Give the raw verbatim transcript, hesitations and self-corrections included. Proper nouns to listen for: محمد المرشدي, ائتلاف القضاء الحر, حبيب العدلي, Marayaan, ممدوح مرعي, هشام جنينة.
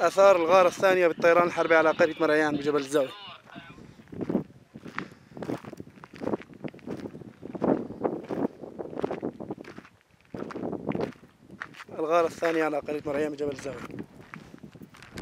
آثار الغارة الثانية بالطيران الحربي على قرية مريان بجبل الزاوية. الغارة الثانية على قرية مريان بجبل الزاوية.